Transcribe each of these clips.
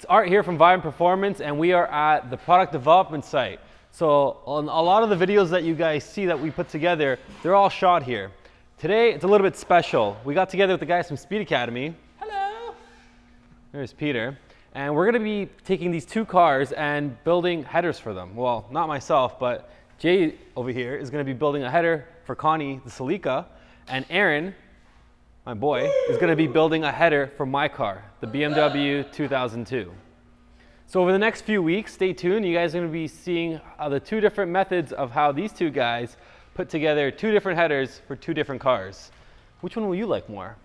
It's Art here from Vibrant Performance, and we are at the product development site. So on a lot of the videos that you guys see that we put together, they're all shot here. Today, it's a little bit special. We got together with the guys from Speed Academy. Hello. There's Peter. And we're gonna be taking these two cars and building headers for them. Well, not myself, but Jay over here is gonna be building a header for Connie, the Celica, and Aaron, my boy, is gonna be building a header for my car, the BMW 2002. So over the next few weeks, stay tuned. You guys are gonna be seeing the two different methods of how these two guys put together two different headers for two different cars. Which one will you like more?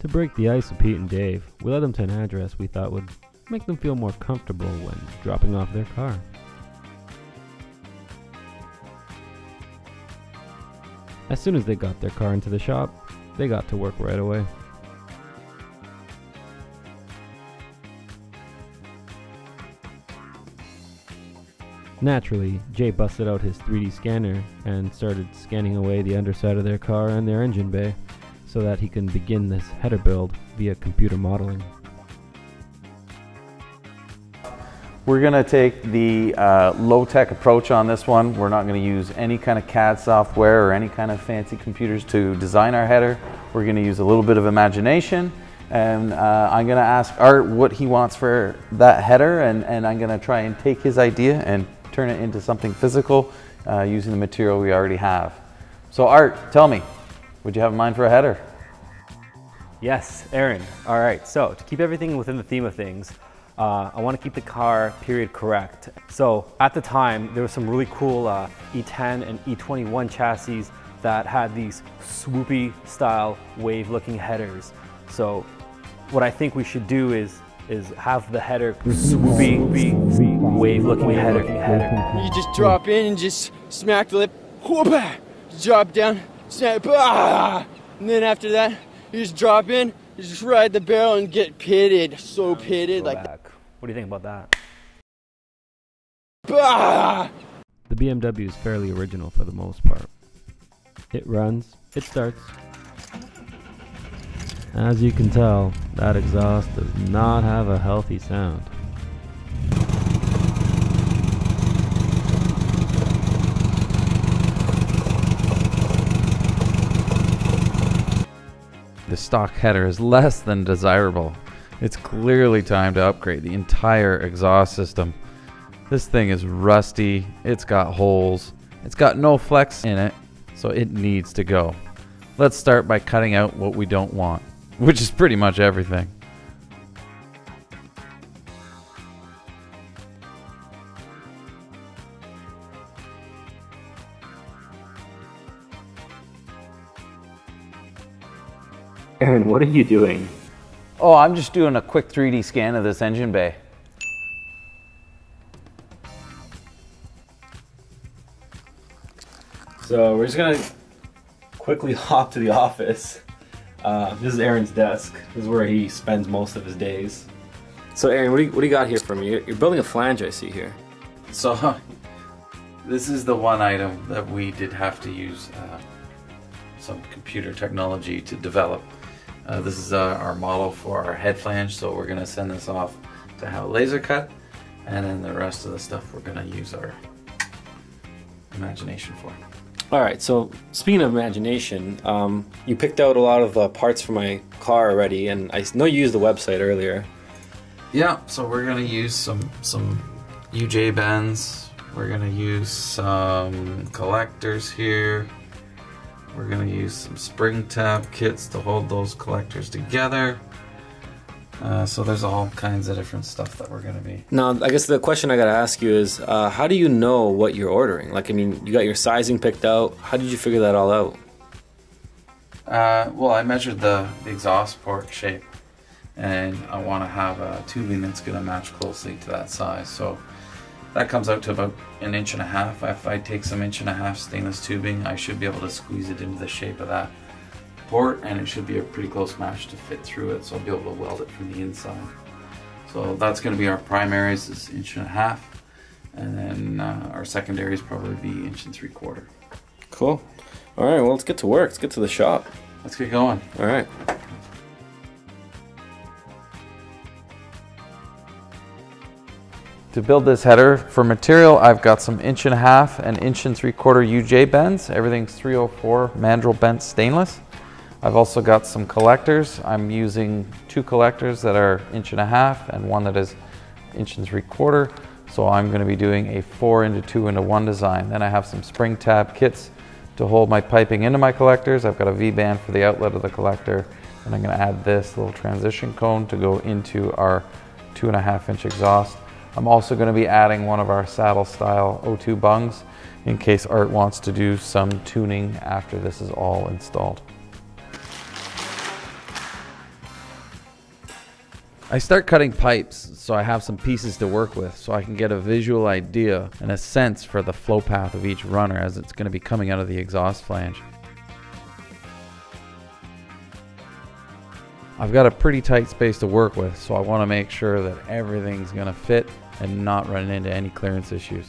To break the ice with Pete and Dave, we led them to an address we thought would make them feel more comfortable when dropping off their car. As soon as they got their car into the shop, they got to work right away. Naturally, Jay busted out his 3D scanner and started scanning away the underside of their car and their engine bay, so that he can begin this header build via computer modeling. We're going to take the low-tech approach on this one. We're not going to use any kind of CAD software or any kind of fancy computers to design our header. We're going to use a little bit of imagination, and I'm going to ask Art what he wants for that header, and I'm going to try and take his idea and turn it into something physical using the material we already have. So Art, tell me, would you have in mind for a header? Yes, Aaron. All right, so to keep everything within the theme of things, I want to keep the car period correct. So at the time, there were some really cool E10 and E21 chassis that had these swoopy style wave looking headers. So what I think we should do is have the header swoopy wave looking header. You just drop in and just smack the lip, whoop, drop down. Snap, ah! And then after that, you just drop in, you just ride the barrel and get pitted, so pitted like that. What do you think about that? Ah! The BMW is fairly original for the most part. It runs, it starts. As you can tell, that exhaust does not have a healthy sound. The stock header is less than desirable. It's clearly time to upgrade the entire exhaust system. This thing is rusty, it's got holes, it's got no flex in it, so it needs to go. Let's start by cutting out what we don't want, which is pretty much everything. Aaron, what are you doing? Oh, I'm just doing a quick 3D scan of this engine bay. So we're just gonna quickly hop to the office. This is Aaron's desk. This is where he spends most of his days. So Aaron, what do you got here for me? You're building a flange, I see here. So this is the one item that we did have to use some computer technology to develop. This is our model for our head flange, so we're going to send this off to have it laser cut, and then the rest of the stuff we're going to use our imagination for. Alright, so speaking of imagination, you picked out a lot of parts for my car already, and I know you used the website earlier. Yeah, so we're going to use some UJ bends, we're going to use some collectors here. We're going to use some spring tab kits to hold those collectors together. So there's all kinds of different stuff that we're going to be. Now, I guess the question I got to ask you is, how do you know what you're ordering? Like, I mean, you got your sizing picked out. How did you figure that all out? Well, I measured the exhaust port shape, and I want to have a tubing that's going to match closely to that size. So that comes out to about 1.5 inches. If I take some 1.5 inch stainless tubing, I should be able to squeeze it into the shape of that port, and it should be a pretty close match to fit through it, so I'll be able to weld it from the inside. So So that's going to be our primaries, is 1.5 inches, and then our secondaries probably be 1.75 inches. Cool. All right, well, let's get to work. Let's get to the shop. Let's get going. All right. To build this header, for material, I've got some 1.5 inch and 1.75 inch UJ bends. Everything's 304 mandrel bent stainless. I've also got some collectors. I'm using 2 collectors that are 1.5 inch and 1 that is 1.75 inch. So I'm going to be doing a 4 into 2 into 1 design. Then I have some spring tab kits to hold my piping into my collectors. I've got a V-band for the outlet of the collector. And I'm going to add this little transition cone to go into our 2.5 inch exhaust. I'm also going to be adding one of our saddle style O2 bungs in case Art wants to do some tuning after this is all installed. I start cutting pipes so I have some pieces to work with so I can get a visual idea and a sense for the flow path of each runner as it's going to be coming out of the exhaust flange. I've got a pretty tight space to work with, so I want to make sure that everything's going to fit and not run into any clearance issues.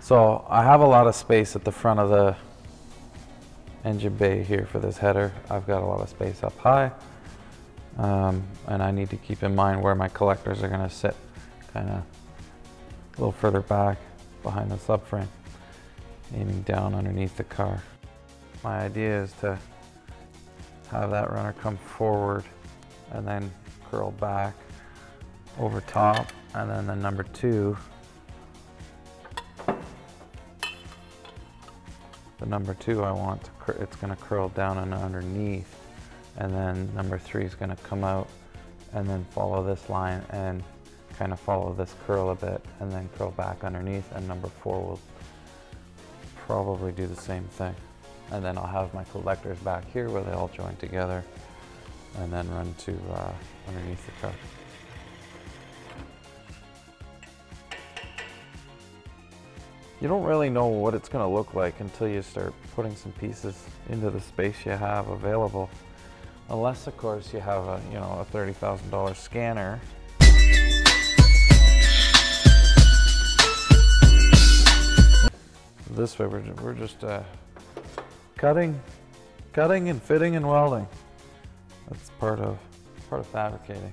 So I have a lot of space at the front of the engine bay here for this header. I've got a lot of space up high, and I need to keep in mind where my collectors are going to sit, kind of a little further back behind the subframe, aiming down underneath the car. My idea is to have that runner come forward and then curl back over top, and then the number 2, I want to, it's going to curl down and underneath, and then number 3 is going to come out and then follow this line and kind of follow this curl a bit and then curl back underneath, and number 4 will probably do the same thing. And then I'll have my collectors back here where they all join together and then run to underneath the car. You don't really know what it's going to look like until you start putting some pieces into the space you have available. Unless, of course, you have a, you know, a $30,000 scanner. This way, we're just cutting and fitting and welding. That's part of fabricating.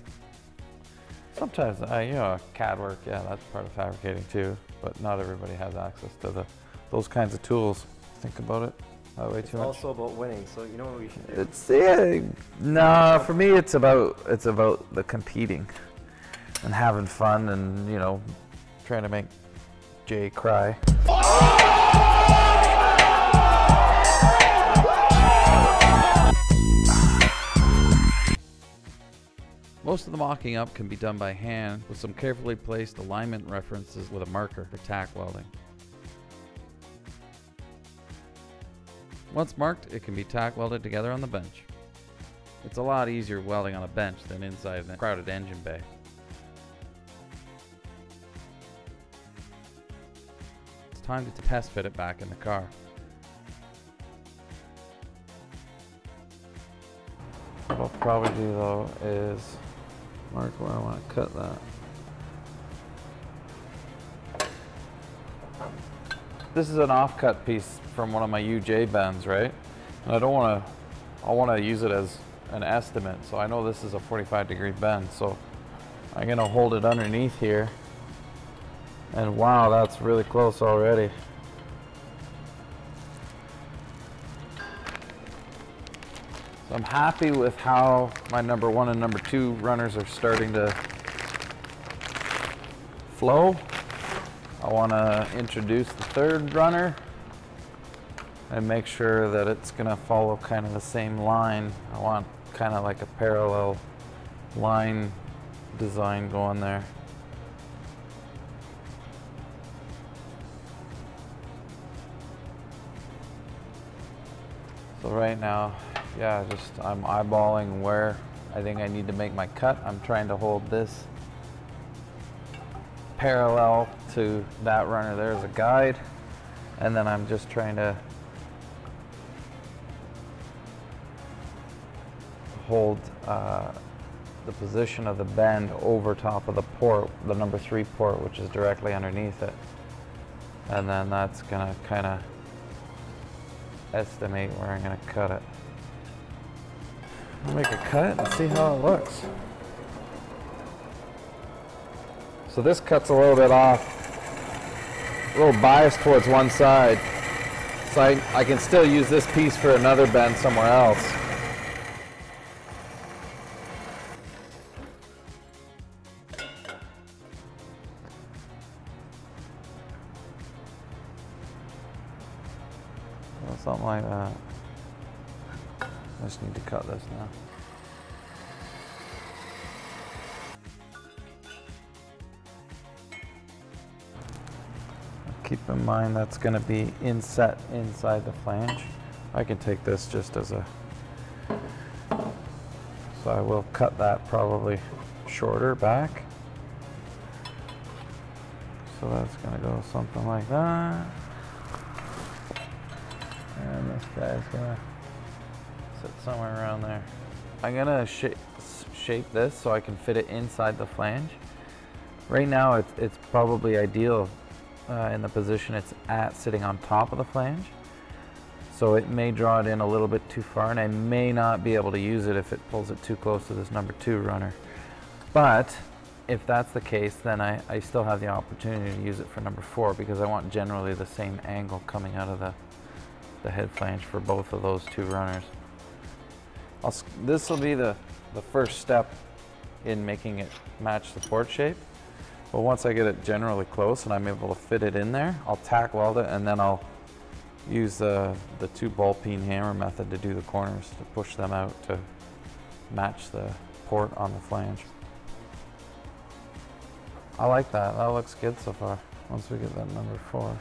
Sometimes, you know, CAD work, yeah, that's part of fabricating too, but not everybody has access to those kinds of tools. Think about it that way it's too much. It's also about winning, so you know what we should do? It's, yeah, no, for me it's about the competing and having fun and, you know, trying to make Jay cry. Most of the mocking up can be done by hand with some carefully placed alignment references with a marker for tack welding. Once marked, it can be tack welded together on the bench. It's a lot easier welding on a bench than inside a crowded engine bay. It's time to test fit it back in the car. What I'll probably do though is mark where I want to cut that. This is an offcut piece from one of my UJ bends, right? And I want to use it as an estimate. So I know this is a 45-degree bend. So I'm going to hold it underneath here. And wow, that's really close already. So I'm happy with how my number 1 and number 2 runners are starting to flow. I want to introduce the 3rd runner and make sure that it's going to follow kind of the same line. I want kind of like a parallel line design going there. So right now, yeah, I'm eyeballing where I think I need to make my cut. I'm trying to hold this parallel to that runner there as a guide, and then I'm just trying to hold the position of the bend over top of the port, the number 3 port, which is directly underneath it. And then that's gonna kind of estimate where I'm gonna cut it. I'll make a cut and see how it looks. So this cut's a little bit off, a little biased towards one side. So I can still use this piece for another bend somewhere else. Something like that. I just need to cut this now. Keep in mind that's going to be inset inside the flange. I can take this just as a... So I will cut that probably shorter back. So that's going to go something like that. And this guy's gonna sit somewhere around there. I'm gonna shape this so I can fit it inside the flange. Right now it's probably ideal in the position it's at, sitting on top of the flange. So it may draw it in a little bit too far, and I may not be able to use it if it pulls it too close to this number 2 runner. But if that's the case, then I still have the opportunity to use it for number 4, because I want generally the same angle coming out of the head flange for both of those 2 runners. This will be the first step in making it match the port shape. But once I get it generally close and I'm able to fit it in there, I'll tack weld it, and then I'll use the 2 ball peen hammer method to do the corners, to push them out to match the port on the flange. I like that. That looks good so far, once we get that number 4.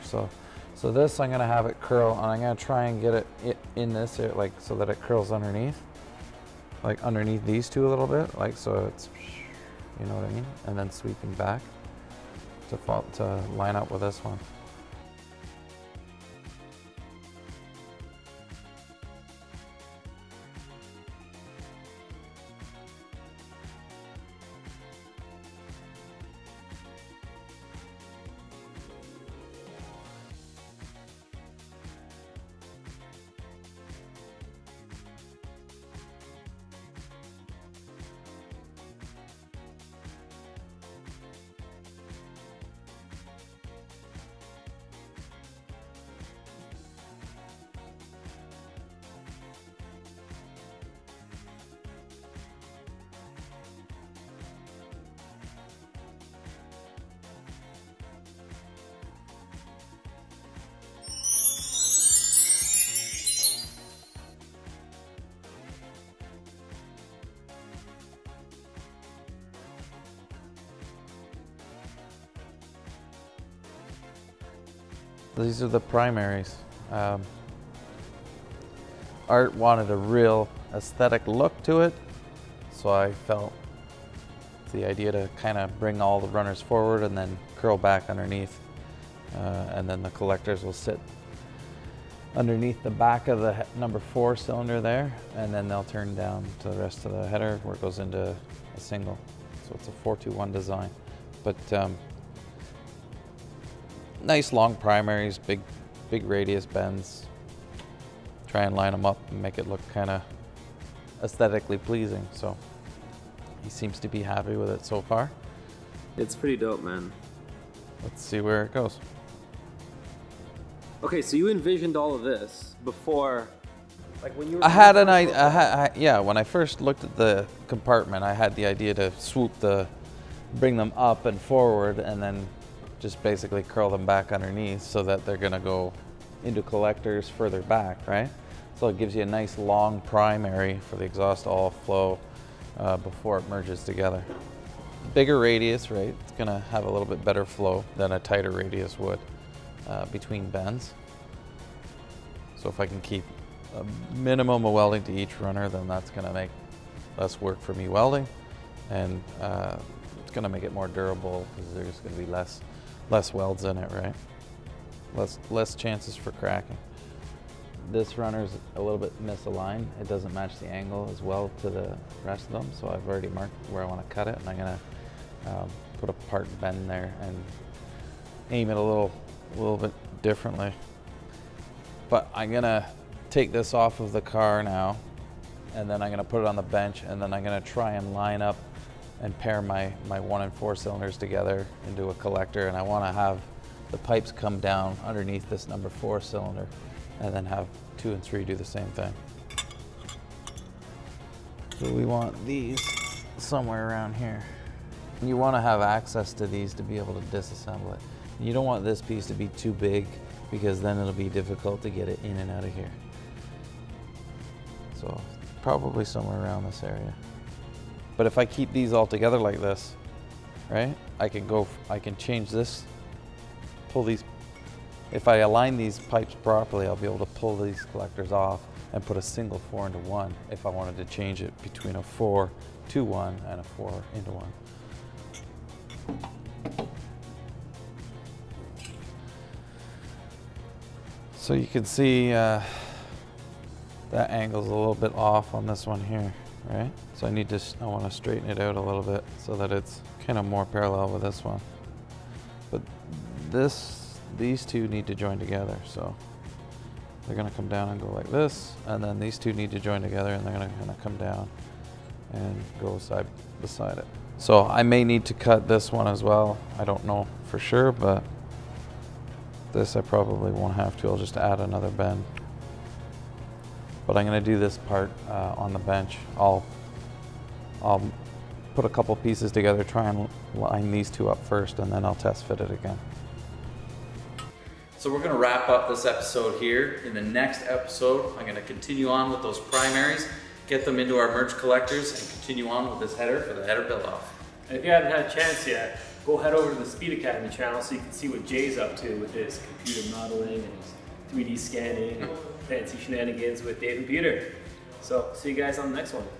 So this, I'm going to have it curl, and I'm going to try and get it in this here, like so that it curls underneath, like underneath these 2 a little bit, like so it's, you know what I mean? And then sweeping back to line up with this one. These are the primaries. Art wanted a real aesthetic look to it, so I felt it's the idea to kind of bring all the runners forward and then curl back underneath, and then the collectors will sit underneath the back of the number 4 cylinder there, and then they'll turn down to the rest of the header where it goes into a single. So it's a 4-2-1 design, but nice long primaries, big radius bends. Try and line them up and make it look kind of aesthetically pleasing. So he seems to be happy with it so far. It's pretty dope, man. Let's see where it goes. Okay, so you envisioned all of this before, like when you were... Yeah, when I first looked at the compartment, I had the idea to bring them up and forward, and then just basically curl them back underneath so that they're gonna go into collectors further back, right? So it gives you a nice long primary for the exhaust all flow before it merges together. Bigger radius, right? It's gonna have a little bit better flow than a tighter radius would between bends. So if I can keep a minimum of welding to each runner, then that's gonna make less work for me welding, and it's going to make it more durable because there's going to be less welds in it, right? Less chances for cracking. This runner's a little bit misaligned. It doesn't match the angle as well to the rest of them, so I've already marked where I want to cut it, and I'm going to put a part bend there and aim it a little bit differently. But I'm going to take this off of the car now, and then I'm going to put it on the bench, and then I'm going to try and line up and pair my 1 and 4 cylinders together into a collector, and I want to have the pipes come down underneath this number 4 cylinder, and then have 2 and 3 do the same thing. So we want these somewhere around here. You want to have access to these to be able to disassemble it. You don't want this piece to be too big, because then it'll be difficult to get it in and out of here. So probably somewhere around this area. But if I keep these all together like this, right? I can change this, pull these. If I align these pipes properly, I'll be able to pull these collectors off and put a single 4 into 1 if I wanted to change it between a 4 to 1 and a 4 into 1. So you can see that angle's a little bit off on this one here, right? So I want to straighten it out a little bit so that it's kind of more parallel with this one. But these two need to join together, so they're going to come down and go like this, and then these two need to join together, and they're going to kind of come down and go side beside it. So I may need to cut this one as well. I don't know for sure, but this I probably won't have to. I'll just add another bend. But I'm going to do this part on the bench. I'll put a couple pieces together, try and line these two up first, and then I'll test fit it again. So we're going to wrap up this episode here. In the next episode, I'm going to continue on with those primaries, get them into our merge collectors, and continue on with this header for the header build-off. And if you haven't had a chance yet, go head over to the Speed Academy channel so you can see what Jay's up to with his computer modeling and his 3D scanning and fancy shenanigans with Dave and Peter. So see you guys on the next one.